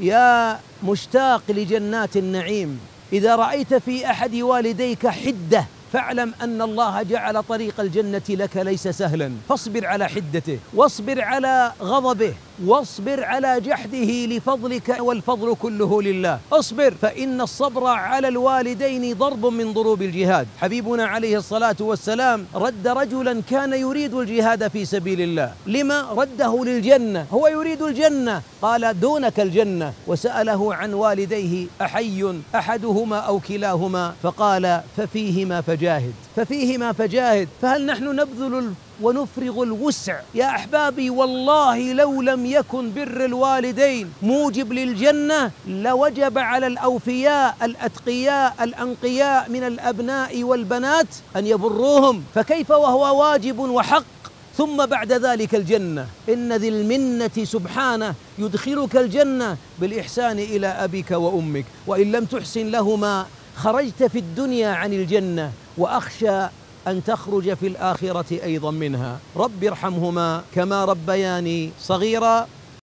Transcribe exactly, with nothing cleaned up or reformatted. يا مشتاق لجنات النعيم، إذا رأيت في أحد والديك حدة فاعلم أن الله جعل طريق الجنة لك ليس سهلا، فاصبر على حدته واصبر على غضبه واصبر على جحده لفضلك والفضل كله لله، اصبر فإن الصبر على الوالدين ضرب من ضروب الجهاد. حبيبنا عليه الصلاة والسلام رد رجلا كان يريد الجهاد في سبيل الله، لما رده للجنة، هو يريد الجنة، قال دونك الجنة، وسأله عن والديه أحي أحدهما أو كلاهما، فقال ففيهما فجاهد ففيهما فجاهد فهل نحن نبذل ونفرغ الوسع؟ يا أحبابي والله لو لم يكن بر الوالدين موجب للجنة لوجب على الأوفياء الأتقياء الأنقياء من الأبناء والبنات أن يبروهم، فكيف وهو واجب وحق ثم بعد ذلك الجنة؟ إن ذي المنة سبحانه يدخلك الجنة بالإحسان إلى أبيك وأمك، وإن لم تحسن لهما خرجت في الدنيا عن الجنة، وأخشى أن تخرج في الآخرة أيضا منها. رب ارحمهما كما ربياني صغيرا.